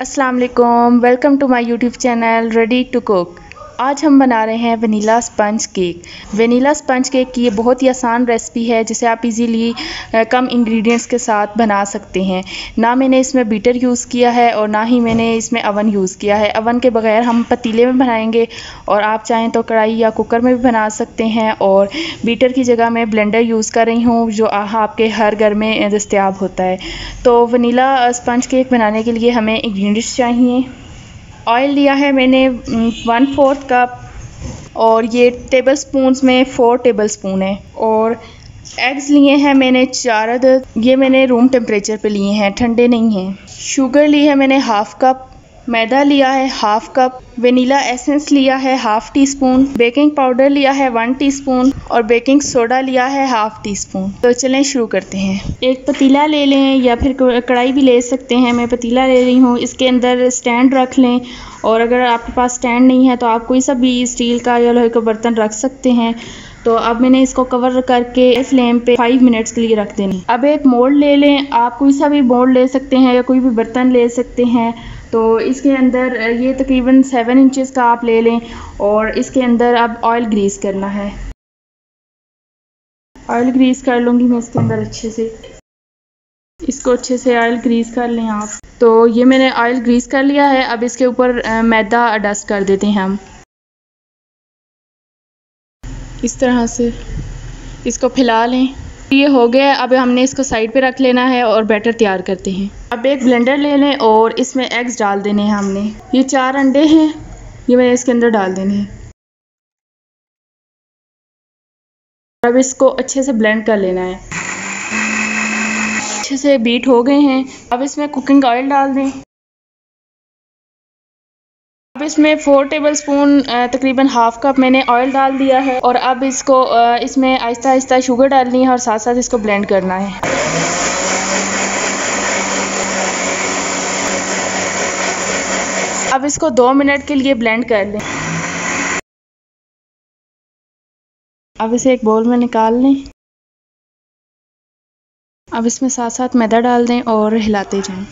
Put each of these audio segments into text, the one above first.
अस्सलाम वालेकुम, welcome to my YouTube channel ready to cook. आज हम बना रहे हैं vanilla sponge cake. Vanilla sponge cake की ये बहुत ही आसान रेसिपी है जिसे आप इजीली कम इंग्रेडिएंट्स के साथ बना सकते हैं। ना मैंने इसमें बीटर यूज़ किया है और ना ही मैंने इसमें अवन यूज़ किया है। अवन के बगैर हम पतीले में बनाएंगे और आप चाहें तो कढ़ाई या कुकर में भी बना सकते हैं। और बीटर की जगह मैं ब्लेंडर यूज़ कर रही हूँ जो आपके हर घर में दस्तियाब होता है। तो वनीला स्पंज केक बनाने के लिए हमें इंग्रेडिएंट्स चाहिए। ऑयल लिया है मैंने 1/4 कप और ये टेबल स्पून्स में 4 टेबल स्पून है। और एग्स लिए हैं मैंने 4 अदद, ये मैंने रूम टेम्परेचर पे लिए हैं, ठंडे नहीं हैं। शुगर ली है मैंने 1/2 कप, मैदा लिया है 1/2 कप, वनीला एसेंस लिया है 1/2 टी स्पून, बेकिंग पाउडर लिया है 1 टीस्पून और बेकिंग सोडा लिया है 1/2 टीस्पून। तो चलें शुरू करते हैं। एक पतीला ले लें या फिर कढ़ाई भी ले सकते हैं, मैं पतीला ले रही हूँ। इसके अंदर स्टैंड रख लें और अगर आपके पास स्टैंड नहीं है तो आप कोई सा भी स्टील का या लोहे का बर्तन रख सकते हैं। तो अब मैंने इसको कवर करके फ्लेम पे 5 मिनट्स के लिए रख देनी। अब एक मोल्ड ले लें, आप कोई सा भी मोल्ड ले सकते हैं या कोई भी बर्तन ले सकते हैं। तो इसके अंदर ये तकरीबन 7 इंचेस का आप ले लें और इसके अंदर अब ऑयल ग्रीस करना है। ऑयल ग्रीस कर लूँगी मैं इसके अंदर अच्छे से, इसको अच्छे से ऑयल ग्रीस कर लें आप। तो ये मैंने ऑयल ग्रीस कर लिया है। अब इसके ऊपर मैदा डस्ट कर देते हैं हम इस तरह से, इसको फैला लें। ये हो गया, अब हमने इसको साइड पे रख लेना है और बैटर तैयार करते हैं। अब एक ब्लेंडर ले लें और इसमें एग्स डाल देने हैं हमने। ये 4 अंडे हैं, ये मैंने इसके अंदर डाल देने हैं। अब इसको अच्छे से ब्लेंड कर लेना है। अच्छे से बीट हो गए हैं। अब इसमें कुकिंग ऑयल डाल दें। अब इसमें 4 टेबल स्पून तकरीबन 1/2 कप मैंने ऑयल डाल दिया है। और अब इसको इसमें आहिस्ता आहिस्ता शुगर डालनी है और साथ साथ इसको ब्लेंड करना है। अब इसको 2 मिनट के लिए ब्लेंड कर लें। अब इसे एक बाउल में निकाल लें। अब इसमें साथ साथ मैदा डाल दें और हिलाते जाएं।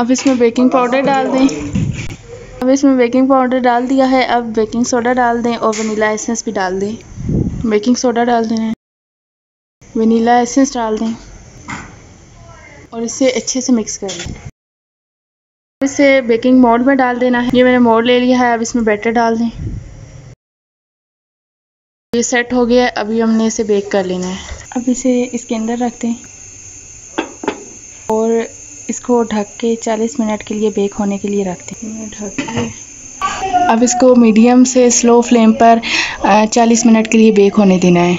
अब इसमें बेकिंग पाउडर डाल दें। अब इसमें बेकिंग पाउडर डाल दिया है। अब बेकिंग सोडा डाल दें और वनीला एसेंस भी डाल दें। बेकिंग सोडा डाल देना है, वनीला एसेंस डाल दें और इसे अच्छे से मिक्स कर लें। अब इसे बेकिंग मोल्ड में डाल देना है। ये मैंने मोल्ड ले लिया है। अब इसमें बैटर डाल दें। ये सेट हो गया है। अभी हमने इसे बेक कर लेना है। अब इसे इसके अंदर रख दें और इसको ढक के 40 मिनट के लिए बेक होने के लिए रखते हैं, ढक के। अब इसको मीडियम से स्लो फ्लेम पर 40 मिनट के लिए बेक होने देना है।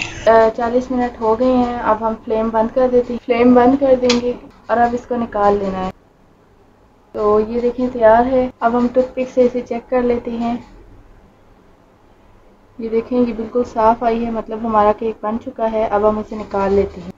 40 मिनट हो गए हैं। अब हम फ्लेम बंद कर देते हैं, फ्लेम बंद कर देंगे और अब इसको निकाल लेना है। तो ये देखें तैयार है। अब हम टूथपिक से इसे चेक कर लेते हैं। ये देखें, ये बिल्कुल साफ़ आई है, मतलब हमारा केक बन चुका है। अब हम इसे निकाल लेते हैं,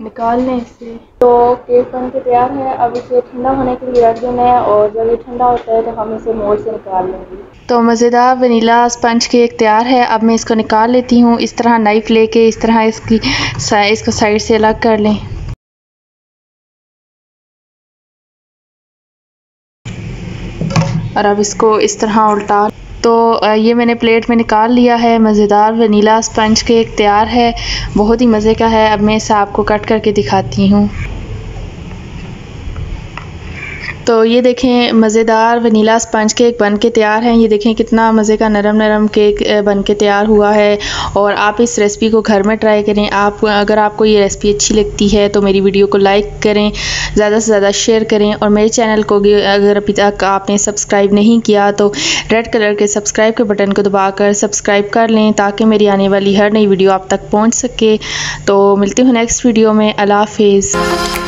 निकालने से तो केक बन के तैयार है। अब इसे ठंडा होने के लिए रख देना है और जब ये ठंडा होता है तो हम इसे मोल्ड से निकाल लेंगे। तो मज़ेदार वनीला स्पंज केक तैयार है। अब मैं इसको निकाल लेती हूँ। इस तरह नाइफ लेके इस तरह इसकी इसको साइड से अलग कर लें। और अब इसको इस तरह उल्टा। तो ये मैंने प्लेट में निकाल लिया है। मज़ेदार वनीला स्पंज केक तैयार है, बहुत ही मज़े का है। अब मैं इसे आपको कट करके दिखाती हूँ। तो ये देखें, मज़ेदार वनीला स्पंज केक बन के तैयार है। ये देखें कितना मज़े का नरम नरम केक बन के तैयार हुआ है। और आप इस रेसिपी को घर में ट्राई करें। आप अगर आपको ये रेसिपी अच्छी लगती है तो मेरी वीडियो को लाइक करें, ज़्यादा से ज़्यादा शेयर करें। और मेरे चैनल को अगर अभी तक आपने सब्सक्राइब नहीं किया तो रेड कलर के सब्सक्राइब के बटन को दबाकर सब्सक्राइब कर लें ताकि मेरी आने वाली हर नई वीडियो आप तक पहुँच सके। तो मिलती हूँ नेक्स्ट वीडियो में। अल्लाह हाफिज़।